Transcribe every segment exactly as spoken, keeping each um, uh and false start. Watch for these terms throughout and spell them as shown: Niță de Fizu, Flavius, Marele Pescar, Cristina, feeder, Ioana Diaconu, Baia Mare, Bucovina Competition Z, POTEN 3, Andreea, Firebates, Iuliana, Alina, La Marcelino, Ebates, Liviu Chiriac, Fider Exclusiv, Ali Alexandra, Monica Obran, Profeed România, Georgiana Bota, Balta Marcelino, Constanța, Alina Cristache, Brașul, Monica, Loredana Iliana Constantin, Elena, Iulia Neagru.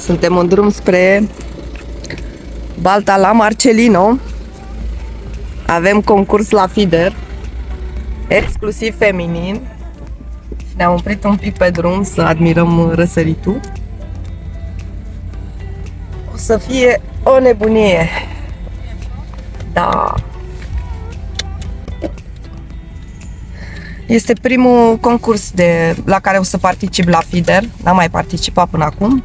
Suntem în drum spre Balta la Marcelino. Avem concurs la Fider Exclusiv feminin. Ne-am oprit un pic pe drum să admirăm răsăritul. O să fie o nebunie. Da. Este primul concurs de, la care o să particip la Fider. N-am mai participat până acum.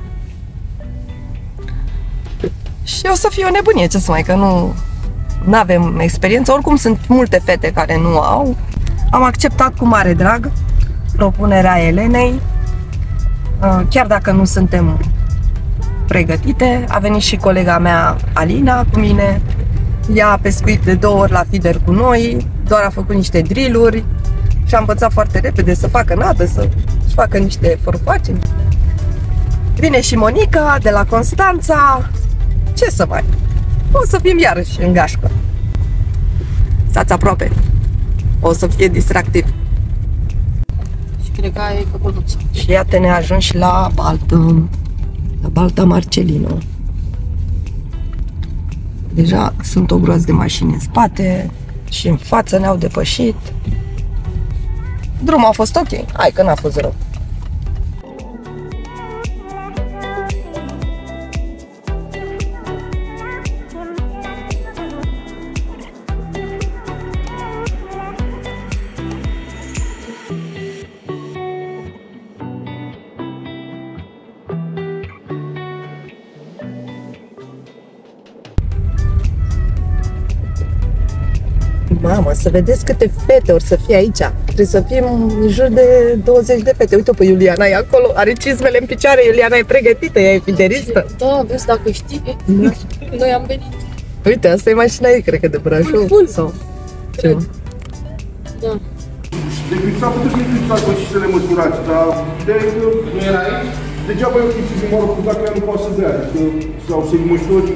Și o să fie o nebunie, ce să mai, că nu avem experiență. Oricum sunt multe fete care nu au. Am acceptat cu mare drag propunerea Elenei. Chiar dacă nu suntem pregătite, a venit și colega mea Alina cu mine. Ea a pescuit de două ori la Fider cu noi, doar a făcut niște drill-uri și a învățat foarte repede să facă nadă, să-și facă niște forface. Vine și Monica de la Constanța. Ce să mai, o să fim iarăși în gașcă. Stați aproape, o să fie distractiv. Și cred că e căpăluță. Și iată, ne ajungi și la Baltă, la Balta Marcelino. Deja sunt o groază de mașini în spate și în față, ne-au depășit. Drumul a fost ok, hai că n-a fost rău. Mamă, să vedeți câte fete or să fie aici. Trebuie să fim în jur de douăzeci de fete. Uite-o pe Iuliana, e acolo, are cizmele în picioare. Iuliana e pregătită, ea e fideristă. Da, vezi, dacă știi, da. Noi am venit. Uite, asta e mașina ei, cred că de Brașul. Full, sau? Cred. Ce? Da. De crița puteți să-i crița și să le măsurați, dar ideea e că nu era aici. Degeaba eu chipsi din morocul dacă ea nu poate să dea, că, sau să-i măsuri.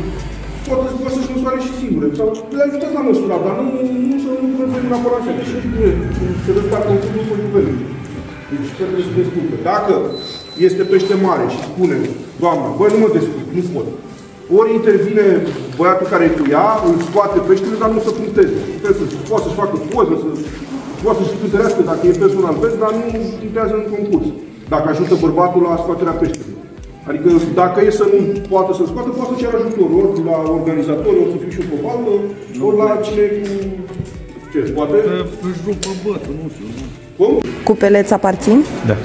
Poate să-și măsoare și singure, sau le ajutați la măsura, dar nu, nu să nu vreți neapărat să deși se descarcă un cuvânt cu nivelul. Deci trebuie să descurcă. Dacă este pește mare și spune, doamna, băi, nu mă descurc, nu pot. Ori intervine băiatul care e cu ea, îl scoate peștele, dar nu se punteze. Trebuie să poate să-și facă poză, să poate să-și cântărească dacă e persoana în pești, dar nu intrează în concurs. Dacă ajută bărbatul la scoaterea peștelui. Adică dacă e să nu poată să scoată, poate să-și ajutor, ori la organizatori, ori să fiu și o cobală, ori la cine cu... ce, poate? Își rup pe bătă, nu știu. Cum? Cu peleți aparțin? Da.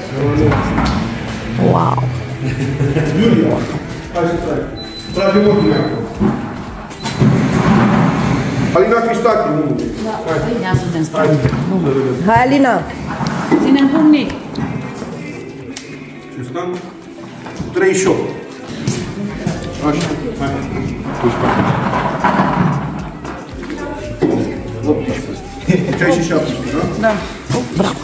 Wow! Iulia! Hai să stai! Trage mortul mea! Alina Cristache, nu? Da, Alina suntem strani. Hai, Alina! Ține-mi pumnii! Ce stai? treizeci și opt. Așa. Hai. optsprezece. șaizeci și șapte, da? Da. Bravo.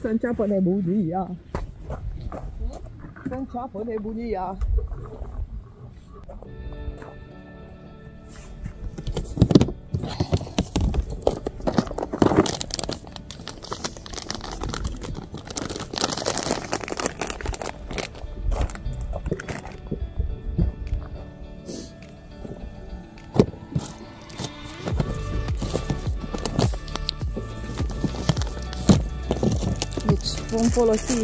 Să înceapă nebunia. Să înceapă nebunia. vom folosi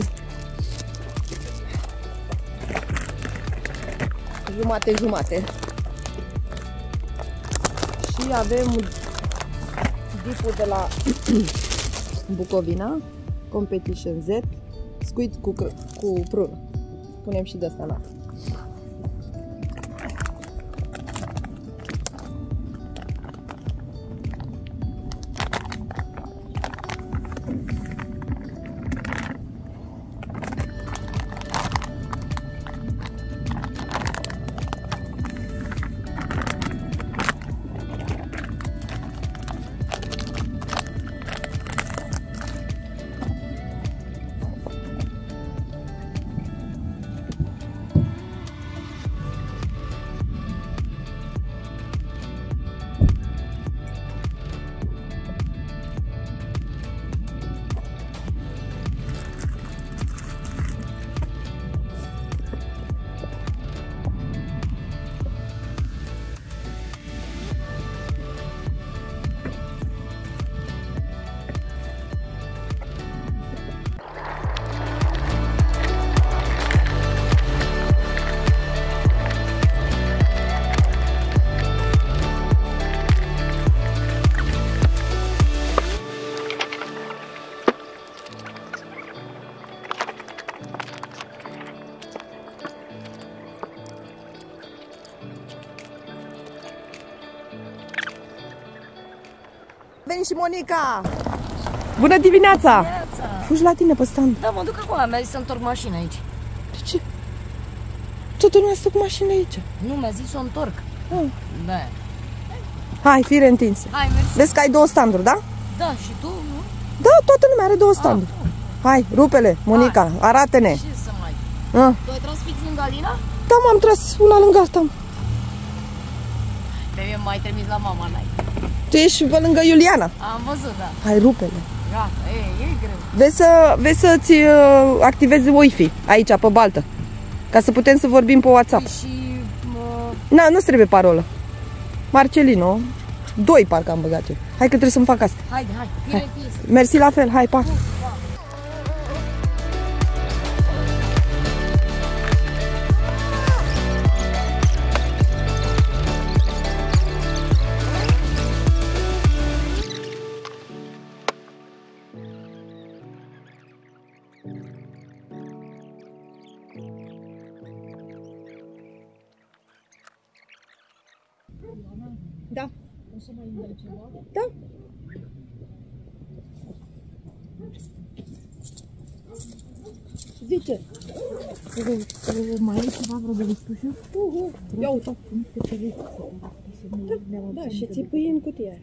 jumate-jumate. Și avem dipul de la Bucovina Competition Z, squid cu, cu prună. Punem și de asta la. Și Monica! Bună dimineața! Dimineața. Fugi la tine pe stand. Da, mă duc acum, mi-a zis să întorc mașina aici. De ce? Ce tu nu ai stat cu mașina aici? Nu, mi-a zis să o întorc. Ah. Da. Hai, fire întinse. Hai, mersi. Vezi că ai două standuri, da? Da, și tu, nu? Da, toată lumea are două standuri. Ah, hai, rupele, Monica, arată-ne. Ce să mai... Ah. Tu ai tras fix lângă Alina? Da, m-am tras una lângă asta. Trebuie mai trimis la mama, n-ai. Tu ești pe lângă Iuliana. Am văzut, da. Hai, rupele. Gata, e, e greu. Vezi să, vezi să-ți uh, activezi Wi-Fi aici, pe Baltă. Ca să putem să vorbim pe WhatsApp. Și... Uh... Na, nu-ți trebuie parolă. Marcelino. Doi parcă am băgat eu. Hai că trebuie să-mi fac asta. Haide, hai, hai. hai. Mersi la fel, hai, pa. Da. O să mai iei ceva? Da. Zice. Mai iei ceva vreo de vispușiu? Uhu. Ia uita. Da, și ți pui în cutia aia.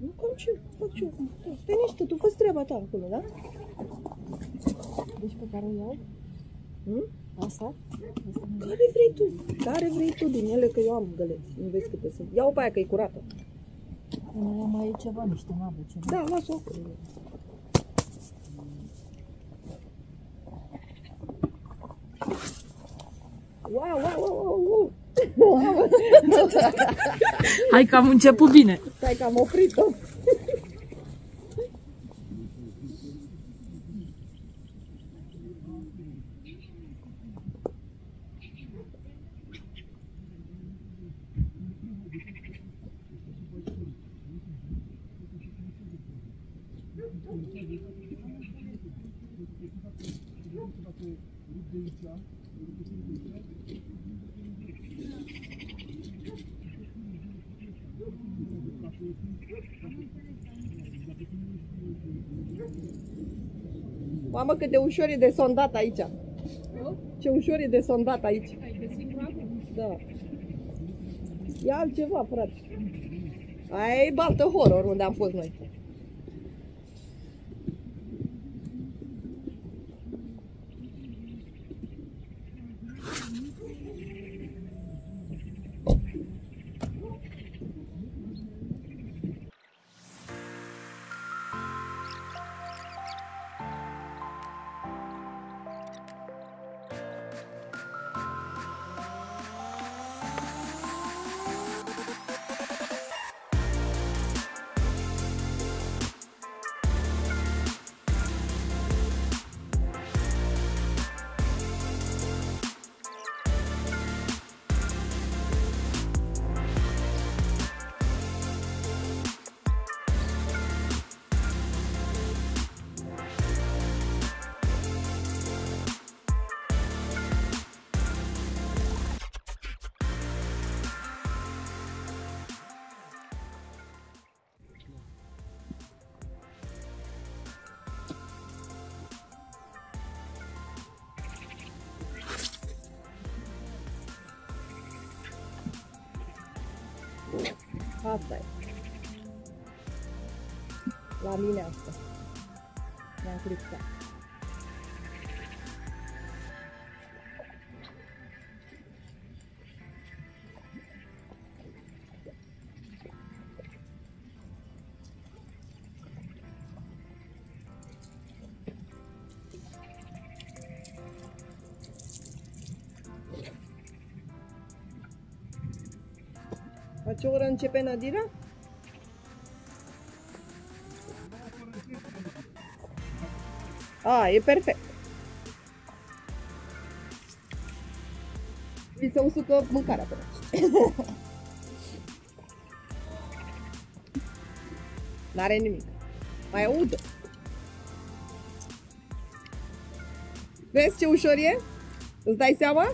Nu, cum ce? Fac ce? Stai niște, tu fă-ți treaba ta acolo, da? Deci pe care o iau? Hm? Asta? Care vrei tu? Care vrei tu din ele, că eu am găleți. Nu vezi câte sunt. Ia-o pe aia, că e curată. Nu mai e ceva, niște nabă, ceva. Da, las-o. Wow, wow, wow, wow, wow. Hai că am început bine. Hai că am oprit-o. Mamă, cât de ușor e de sondat aici. Ce ușor e de sondat aici. Da. E altceva, frate. Aia e Baltă Horror, unde am fost noi. Asta e. La mine asta. Mi-am criptat. La ce oră începe nădirea? A, e perfect. Mi se usucă mâncarea pe aici. N-are nimic. Mai aud. Vezi ce ușor e? Îți dai seama?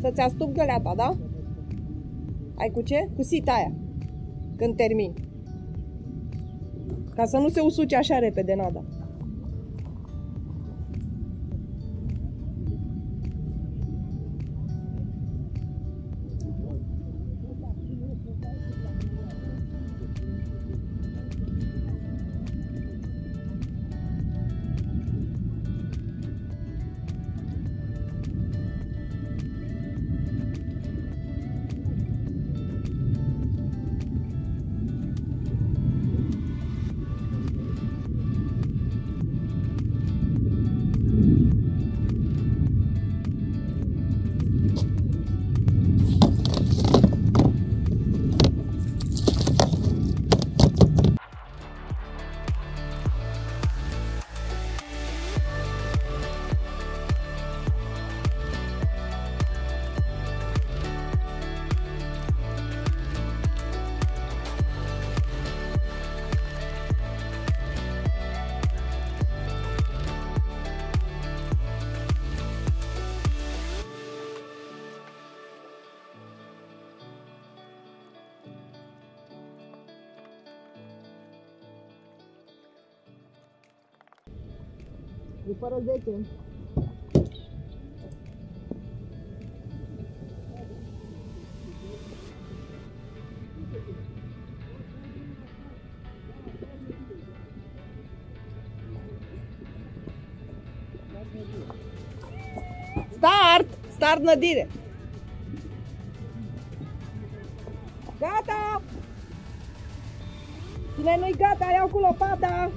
Să-ți astup găleata, da? Ai cu ce? Cu sita aia. Când termin. Ca să nu se usuce așa repede, nada. Fără zece. Start! Start nădire! Gata! Cine nu-i gata, iau cu lopata!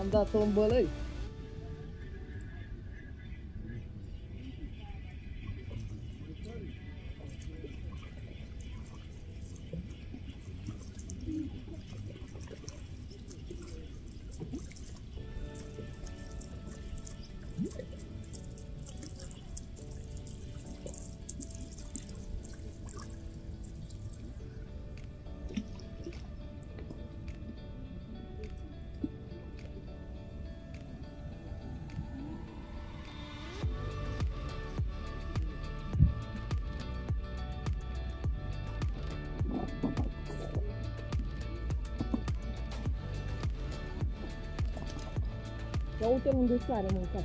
Am dat-o în bălăi. Ia uite-l unde soare, mâncat.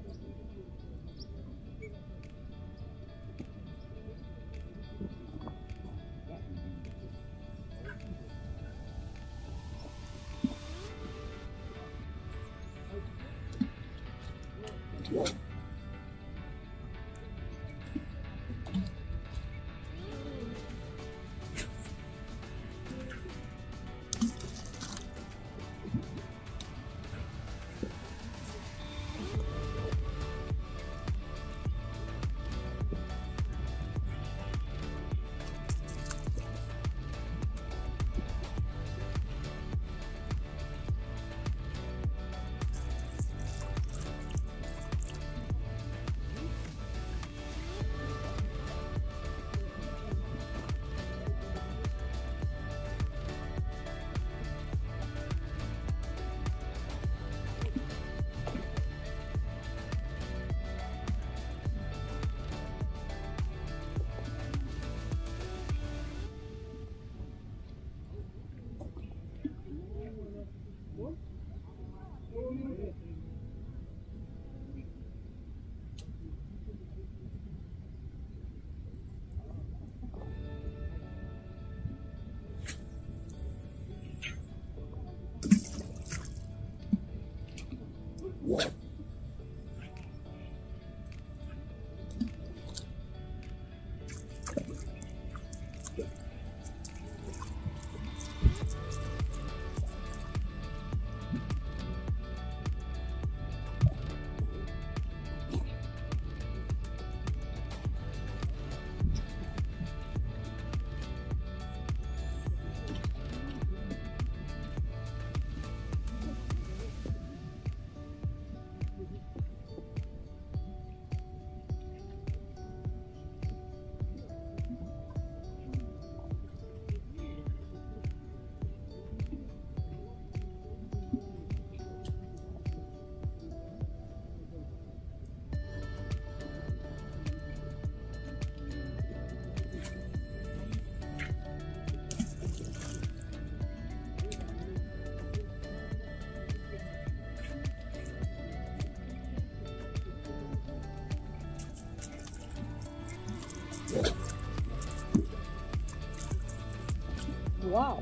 Wow!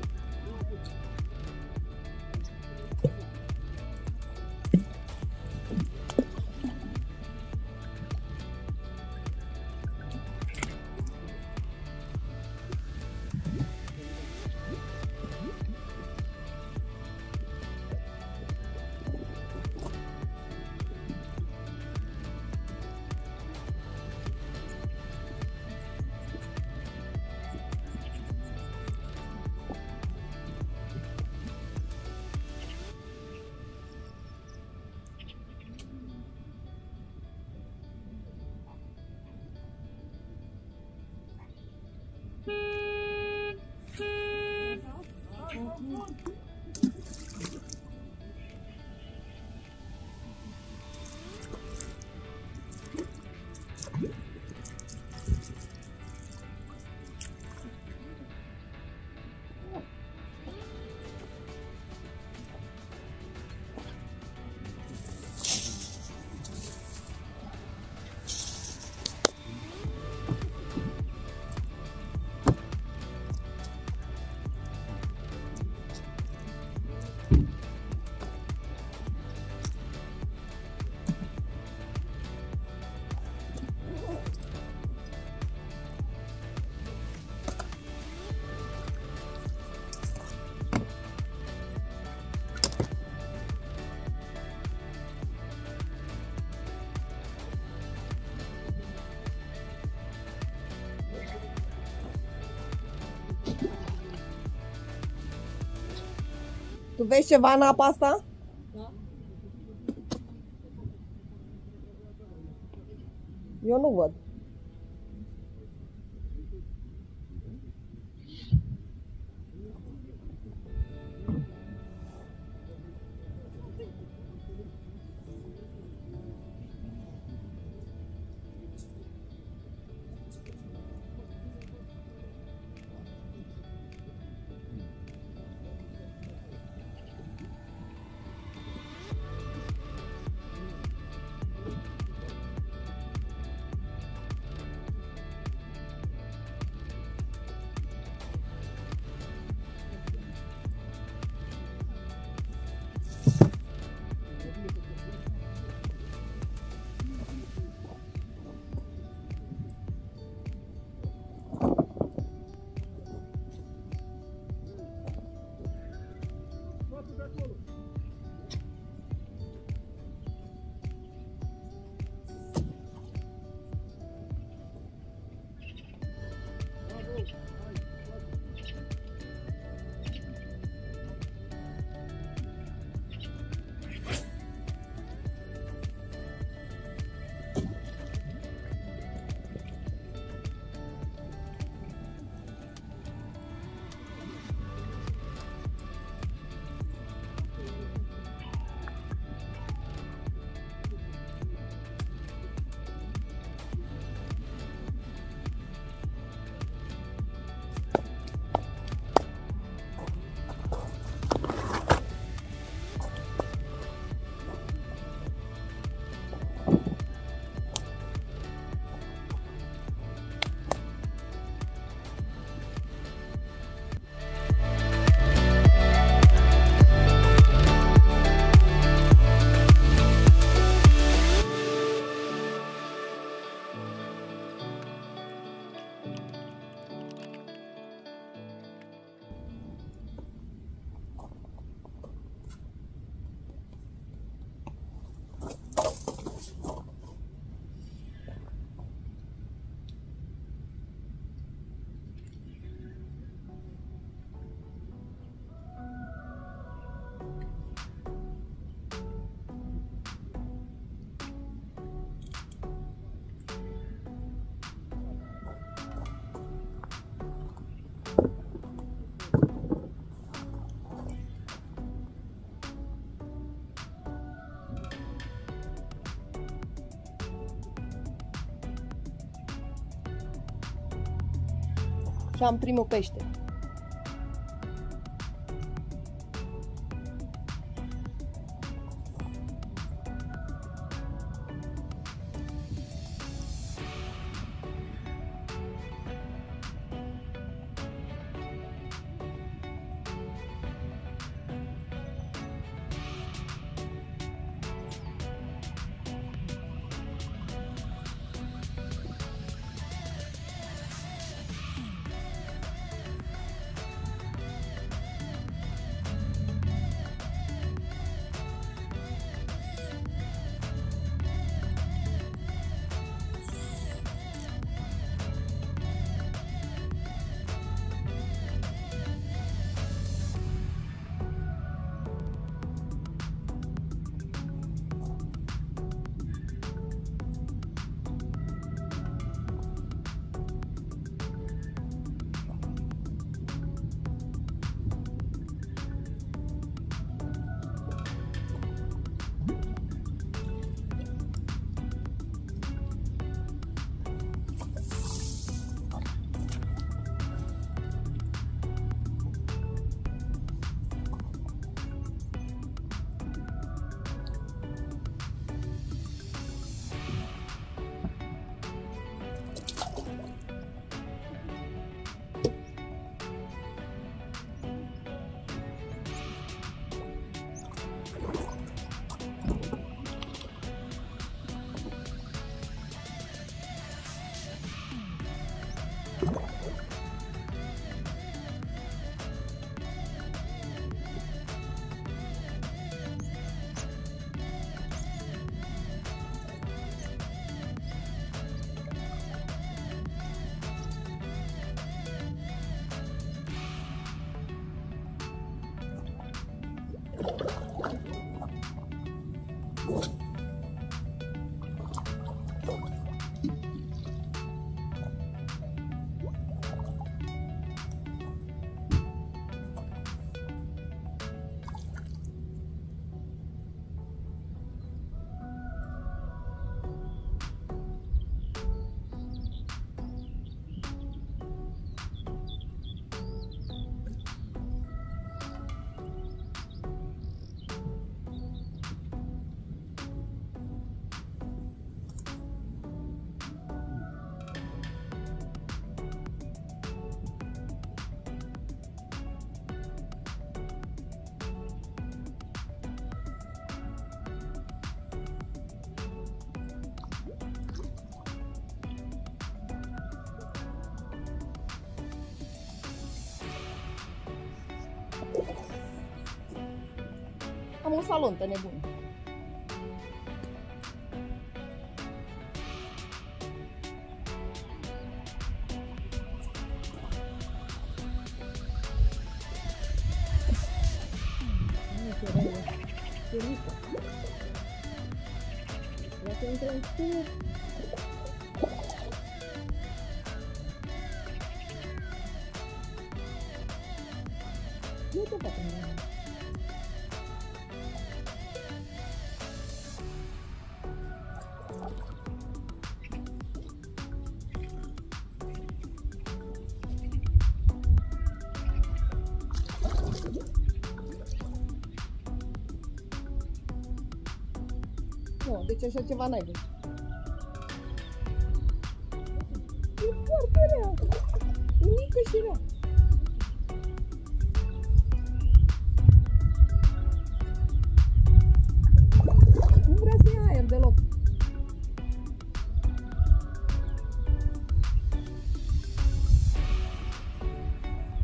Tu vezi ceva în apa asta? Da. Eu nu văd. și am primul pește. Am o salontă nebună. Nu te poate mea. Nu, deci așa ceva n-ai văzut. E foarte rea. E mică și rea. Nu vrea să ia aer deloc.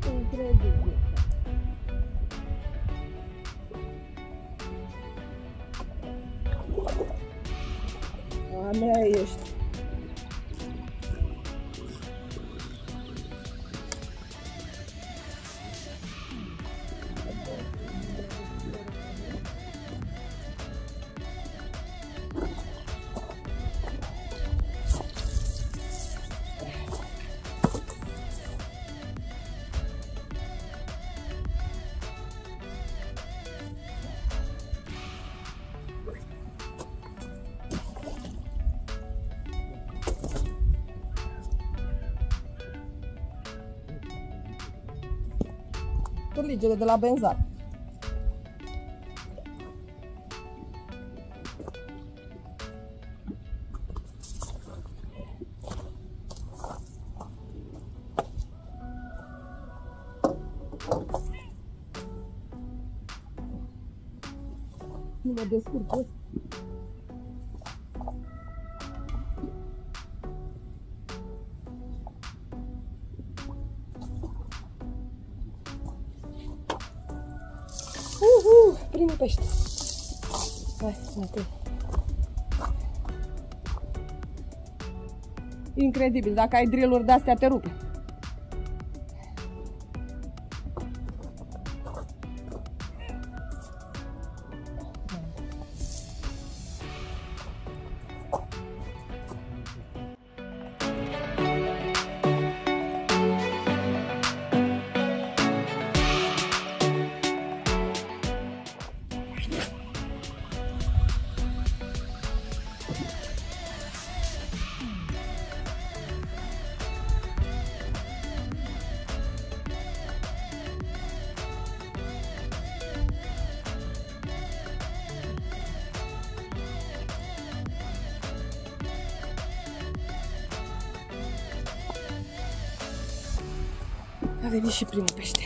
Incredibil. A mea ești. cârligele de la benzar. Nu mă descurc. Primul pește. Hai, uite. Incredibil, dacă ai drill-uri de-astea te rupe. A venit și primul pește.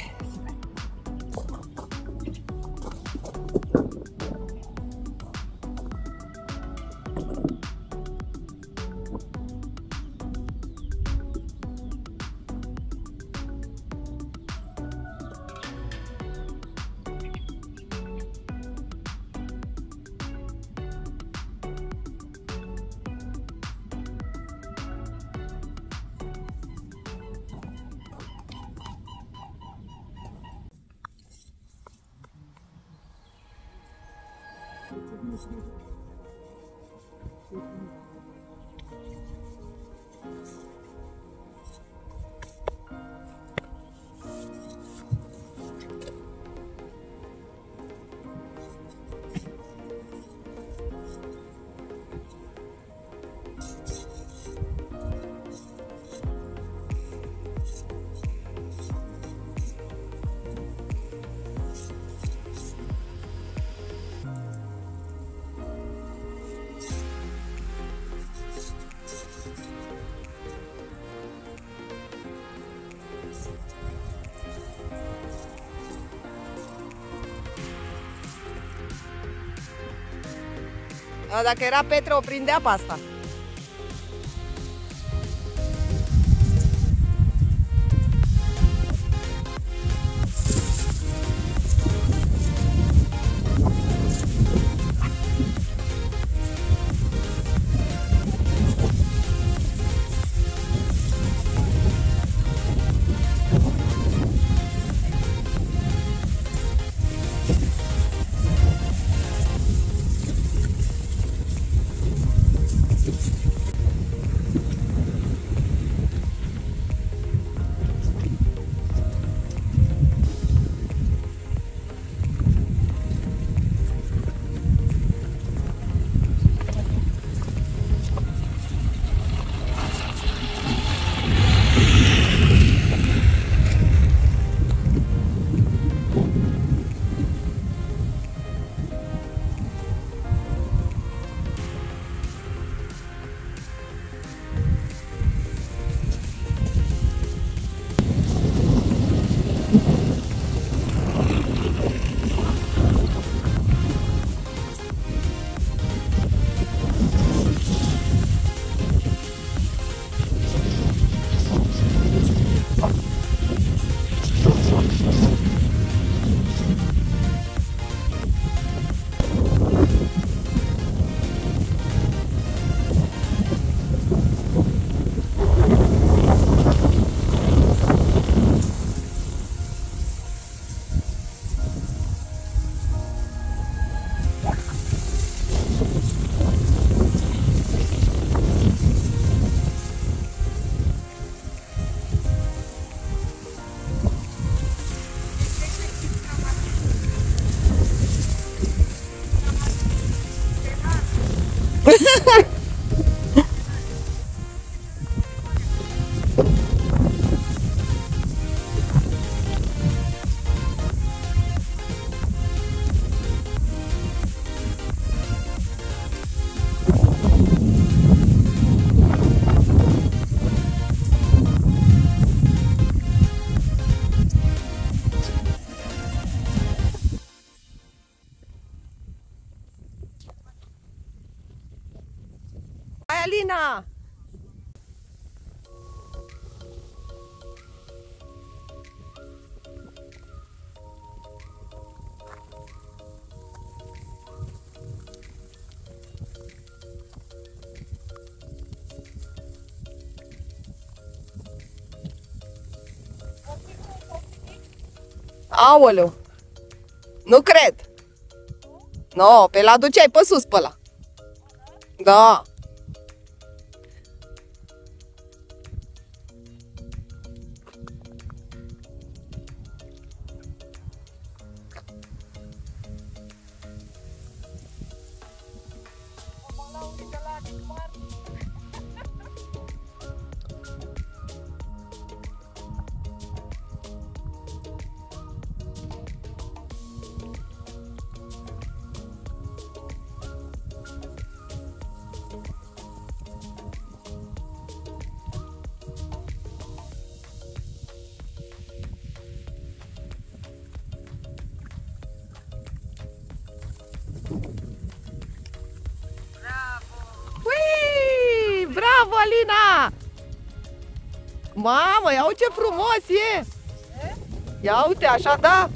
Dacă era Petre, o prindea pe asta. Hai, Alina! Aoleu! Nu cred! No, pe la duceai pe sus pe ăla. Da! Alina! Mamă, ia uite ce frumos e! Ia uite, așa da!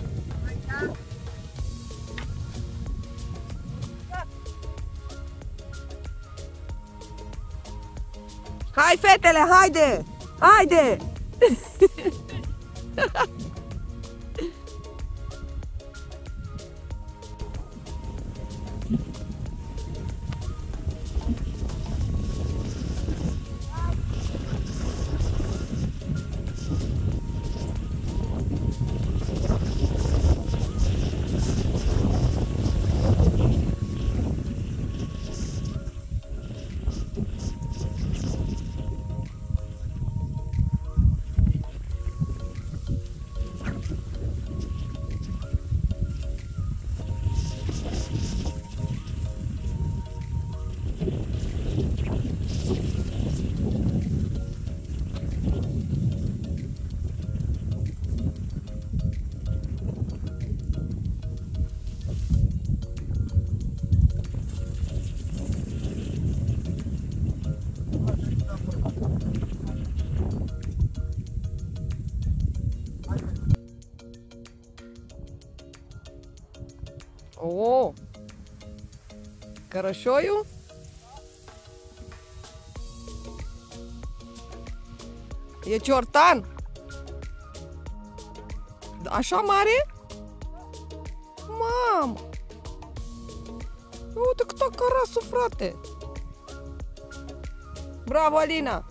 Hai fetele, haide! Haide! Oh! Cărășoiul? E ciortan? Așa mare? Mamă! Uite cât a carasul, frate! Bravo, Alina!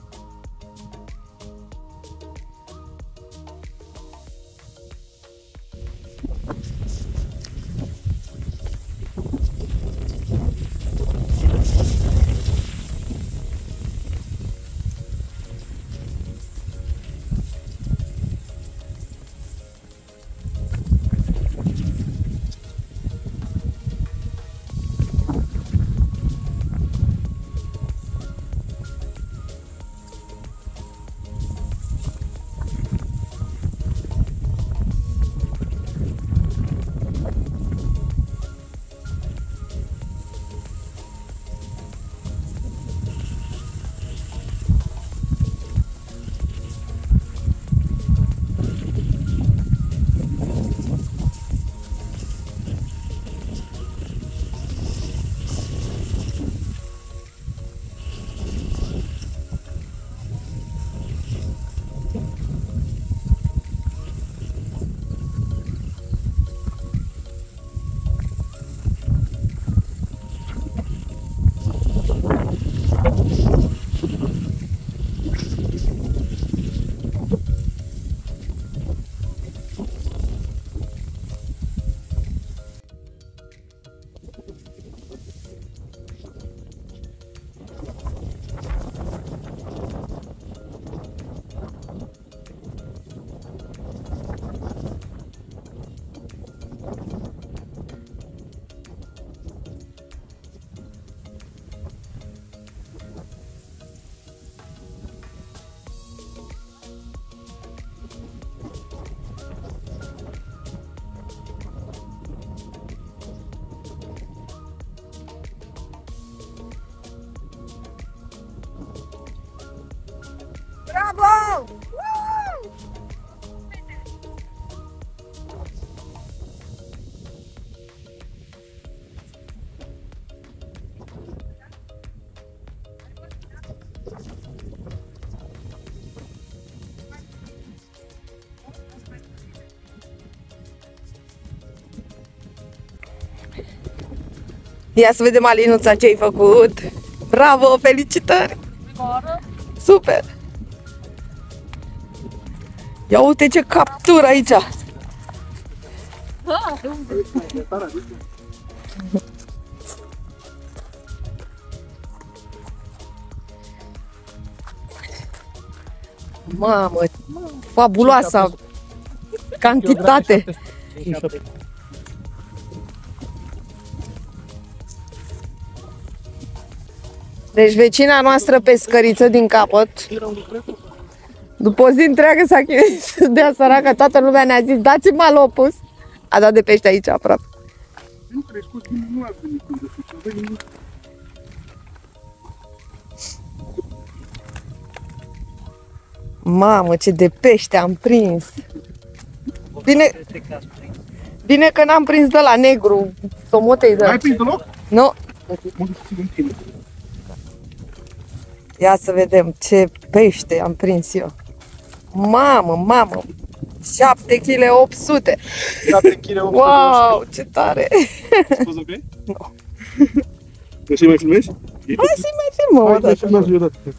Bravo! Ia să vedem, Alinuța, ce ai făcut! Bravo, felicitări! Super! Ia uite ce captură aici! Mamă, fabuloasa cantitate! Deci vecina noastră pescăriță din capăt, după o zi întreagă s-a chinuit de-a săracă, toată lumea ne-a zis, dați-mi alopus, a dat de pește aici aproape. Mamă, ce de pește am prins! Bine, bine că n-am prins de la negru, somotei de... N-ai prins deloc? Nu. Ia să vedem ce pește am prins eu. Mamă, mamă! șapte virgulă opt sute kg. șapte virgulă opt sute kg. Wow, ce tare! Poți ok? Nu. Vrei să-i mai filmezi? Hai să-i mai filmăm o dată. Hai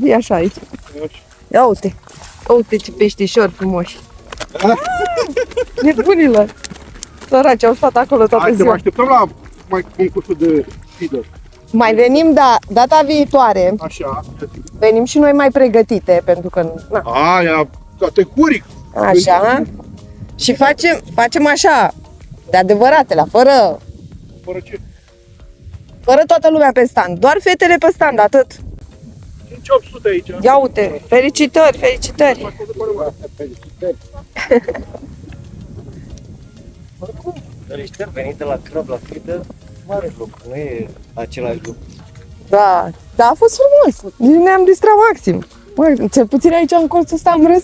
să-i așa aici. Ia uite! Uite ce peștișori frumoși! Nebunilor! Săraci, au stat acolo toată ziua. Hai să așteptăm la concursul de feeder. Mai venim, da, data viitoare. Așa. Venim și noi mai pregătite, pentru că... Na. Aia, categoric. Așa. Și facem, facem așa, de adevăratele, fără... Fără ce? Fără toată lumea pe stand, doar fetele pe stand, atât. cinci opt sute aici. Ia uite, felicitări, felicitări. Felicitări. Felicitări venite la crab, la feeder. Mare lucru, nu e același lucru. Da, dar a fost frumos. Ne-am distrat maxim. Mă, cel puțin aici în colțul ăsta am râs.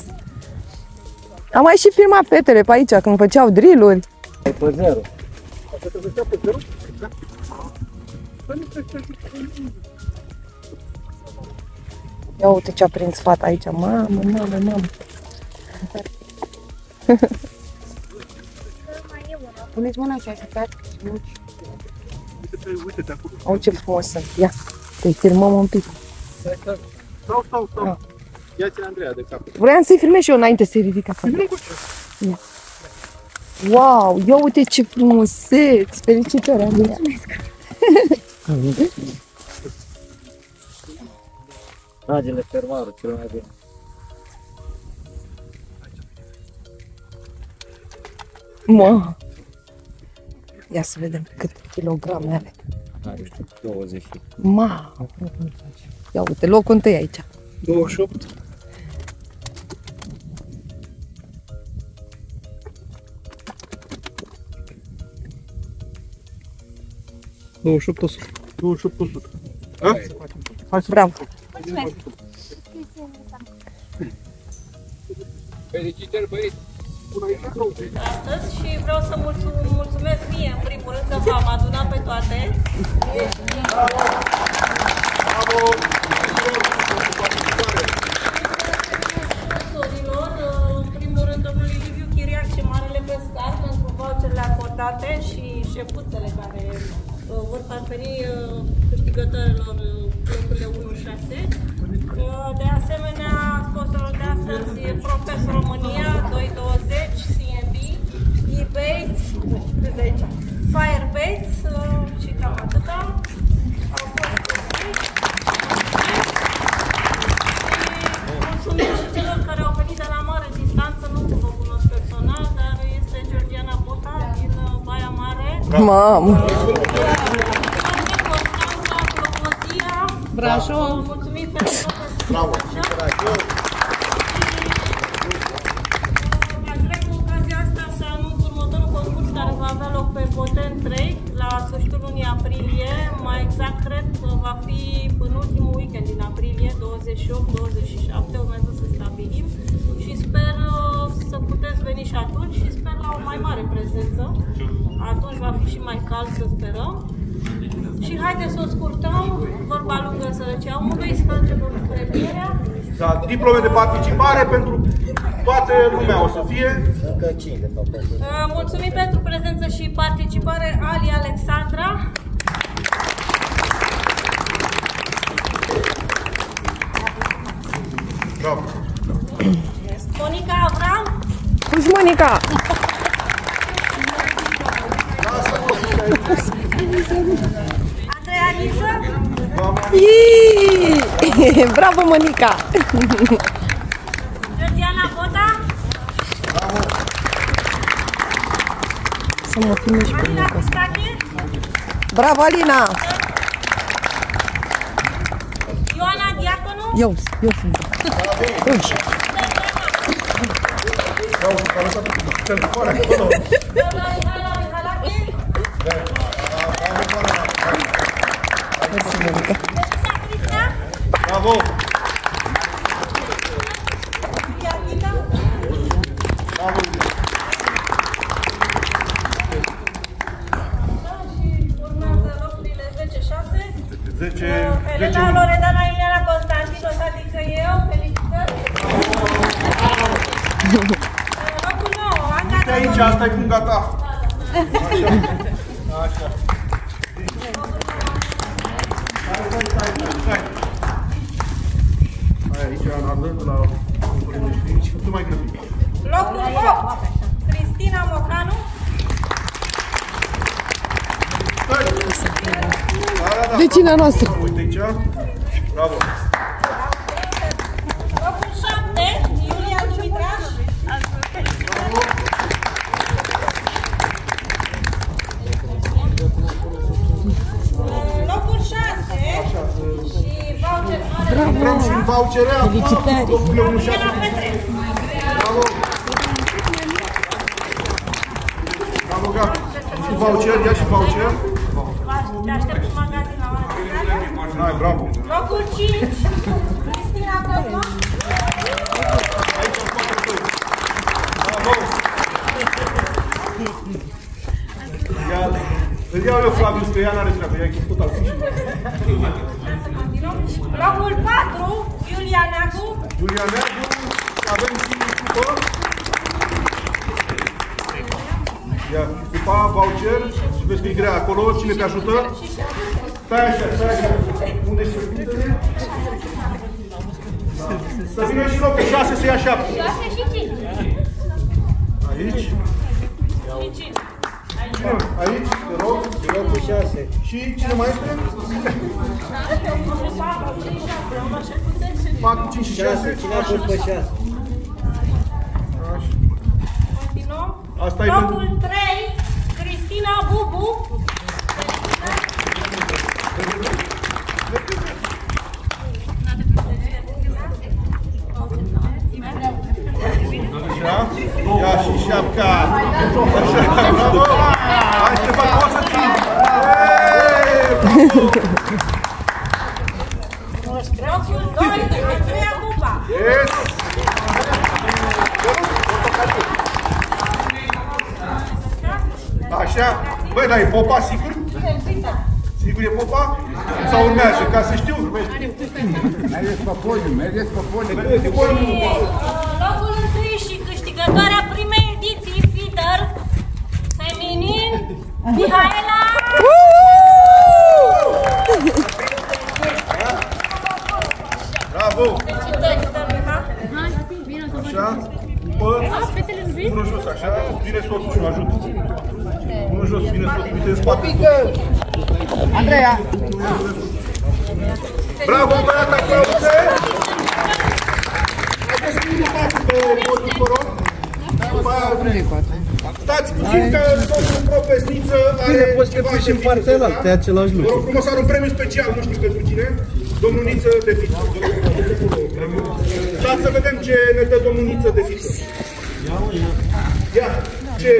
Am mai și filmat fetele pe aici când făceau drill-uri. Ai pe zero. Așa te făcea pe zero? Ia uite ce a prins fata aici. Mamă, mamă, mamă. Puneți mâna așa, să faci muci. Uite-te acolo. Au, ce frumos sunt. Ia, să-i filmăm un pic. Stau, stau, stau. Ia-ți-l Andreea de cap. Vreau să-i filmez și eu înainte să-i ridic acolo. Ia. Wow, ia uite ce frumuseți. Felicitări, Andreea. Mulțumesc. Dragile fermarul, cel mai bine. Mă. Ia să vedem câte kilograme are. Nu știu, douăzeci. Ma! Ia uite, locul întâi aici. douăzeci și opt. douăzeci și opt o sută. douăzeci și opt o sută. Hai să facem. Hai să bravo. Mulțumesc. Felicitări, băieți. Astăzi și vreau să mulțumesc mie, în primul rând, că v-am adunat pe toate. Bravo! Bravo! Sponsorilor, în primul rând, domnului Liviu Chiriac și Marele Pescar, pentru voucherele acordate și șefuțele care vor parferi câștigătorilor locurile unu șase. De asemenea, sponsorul de astăzi e Profeed România, doi douăzeci, C and B, Ebates, Firebates și cam atâta. Au fost mulțumit. Mulțumim și celor care au venit de la mare distanță, nu vă cunosc personal, dar este Georgiana Bota din Baia Mare. Mamă! Constanța, Bucovina, Brașul. Mulțumim pentru bravo! Aș vrea cu ocazia asta să anunț următorul concurs care va avea loc pe POTEN trei la sfârșitul lunii aprilie. Mai exact cred că va fi în ultimul weekend din aprilie, douăzeci și opt douăzeci și șapte, urmează să stabilim și sper să puteți veni și atunci și sper la o mai mare prezență. Atunci va fi și mai cald, să sperăm. Și haideți să o scurtăm, vorba lungă în sărăcia omului, să începem cu premierea. Da, diplome de participare pentru toată lumea o să fie. Mulțumim pentru prezență și participare, Ali Alexandra. Bravo. Monica Obran. Cum Monica? Andreea Niță. Bravo, Monica. Georgiana Bota. Bravo. Să mă filmez pe Alina Cristache. Bravo, Alina. Ioana Diaconu. Eu, eu sunt. Bravo! zece, Elena, Loredana Iliana Constantin, o să adică eu, felicitări! Locul nou, Anca de aici, asta e cum gata! Așa, așa. Locul opt, Cristina Mocanu. Vecina noastră. Uite aici. Bravo. Locul șapte, Iulia Neagru. Locul șase și voucher mare. Bravo. Și un voucher. Felicitări. Locul șase. Bravo. Bravo, gata. Și voucher, ia și voucher. Te aștept în magazin la oara de Hai, bravo! Locul cinci, Cristina Cosma. Aici o poate tu. Bravo! Îl iau eu, Flavius, că ea n-are treabă, ea e tot altfel. Locul patru, Iulia Neagru. Iulia Neagru, avem și tutor. Ia, după voucher. Vezi că e grea acolo, cine te ajută? Stai așa, stai așa. Unde se pune? Să vină și locul șase, să ia șapte. șase și cinci. Aici? și cinci. Cine? Aici, te rog. Locul șase. Și cine mai este? patru, cinci și șase. Cine a fost pe șase? Asta e locul trei. Cristina Bubu. Așa. Ia și șapca. Așa. Bravo. Hai să fac o să țin. Locul doi. Andreea Bota. Yes. Așa? Băi, dar e popa, sigur? Sigur e popa? Sau urmează? Ca să știu, urmează. Mergeți pe podium, mergeți pe podium. Mergeți pe podium. Locul întâi și câștigătoarea primei ediții Fider Feminin, Mihaela! Bravo! Așa? Bună jos, așa? Vine soțul și mă ajută. Bună jos, vine soțul, uite în spate. Andreea! Bravo, băiata, aplauze! Haideți să vină patru pe podium, vă rog. După aia, stați puțin că soțul profesniță are ceva și în partea la altă, e același lucru. Vă rog frumos, are un premiu special, nu știu pentru cine. Domnul Niță de Fizu. Stați să vedem ce ne dă domnul Niță de Fizu. Ia, ce?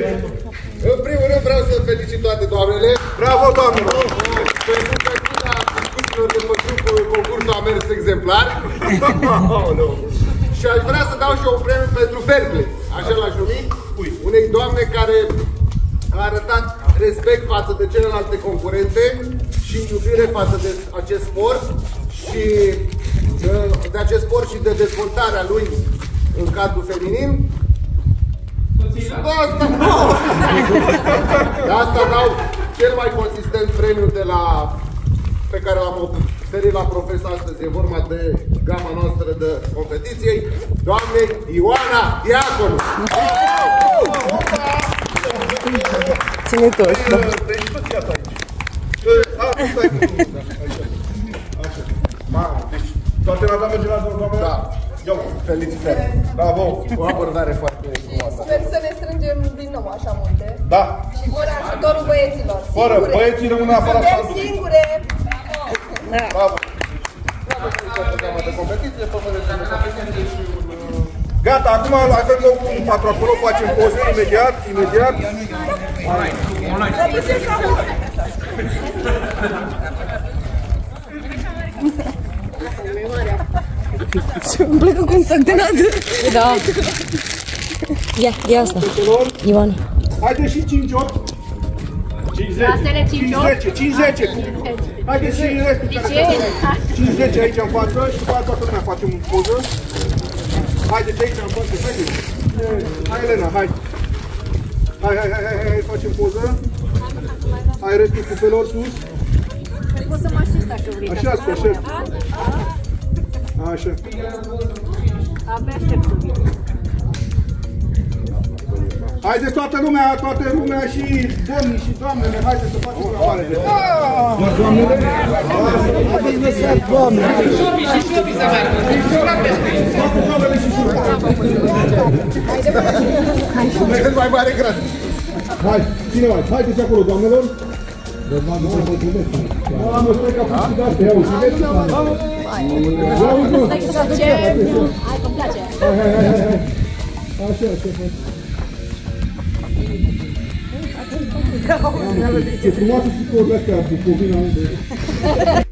În primul rând vreau să felicit toate doamnele. Bravo, doamne! Pentru că exemplari. Oh, no. Și aș vrea să dau și un premiu pentru fair play. Așa l-aș numi, unei doamne care a arătat respect față de celelalte concurente și iubire față de acest sport și de, de acest sport și de dezvoltarea lui în cadrul feminin. Da, asta, nu! De asta dau cel mai consistent premiu de la, pe care l-am oferit la Profes astăzi. E vorba de gama noastră de competiției, doamnei Ioana Diaconu. Ține-te așa. Deci tot iată aici. A, stai cu mine. Așa. Mamă, deci toate la doamne gelați, doamne? Da. Eu, felicitări. Bravo. O abordare foarte frumoasă. Sper să ne strângem din nou așa multe. Da. Și vor ajutorul băieților. Fără, băieții rămân afară așa. Suntem singure. Bravo. Bravo. Bravo. Bravo. Bravo. De competiție, tot vedem de competiție și un... Gata, acum avem un patru acolo, facem poze imediat, imediat. Online, online. Îmi plecă cu un sac de nadă. Da. Ia, ia asta. Ioana. Haide și cinci opt. cinci zece. Haide și restul. cinci zece aici în față și după aceea lumea facem un poză. Haide de aici, am fost, haide! Hai Elena, hai! Hai, hai, hai, hai, hai, facem poză! Hai restul cupelor sus! Poți să mă așez dacă vrei! Așa, stă, așa! Așa! Abia aștept să vii! Haideți toată lumea, toată lumea și domnii și doamnele, haideți să facem la mare! Haideți lăsat doamne! Și șobii, și șobii să mai văd! Și șobii, și șobii! Mergeți mai mare grăs! Hai, ține mai, haideți acolo doamnelor! Doamne, stai ca puțin de astea, iau, și veți să facă! Stai că să duce! Hai, că-mi place! Hai, hai, hai, hai! Așa, așa, așa! Ce frumoasă și cu orbe astea, Bucovina.